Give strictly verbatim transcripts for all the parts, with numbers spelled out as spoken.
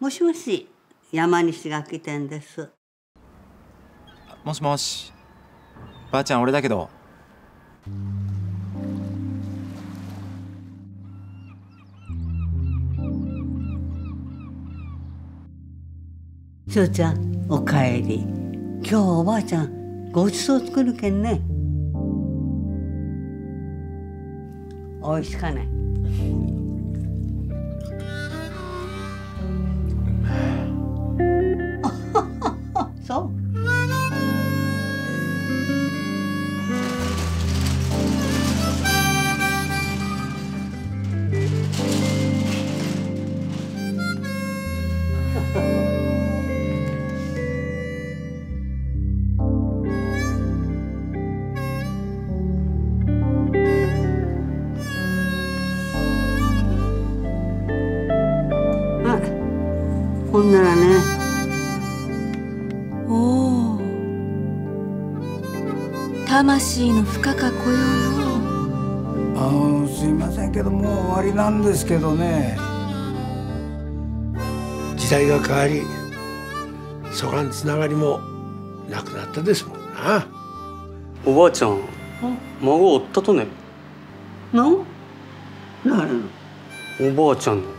もしもし、山西楽器店です。もしもし、ばあちゃん、俺だけど。しょうちゃん、おかえり。今日はおばあちゃんごちそう作るけんね。おいしかね。そう。あ、こんならね。魂の深か雇用の。あの、すいませんけどもう終わりなんですけどね。時代が変わり、そがんつながりもなくなったですもんな。おばあちゃん、孫おったとね。な？なるの。おばあちゃんの。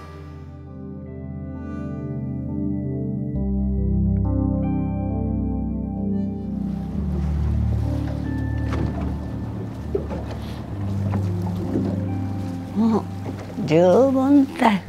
十分だよ。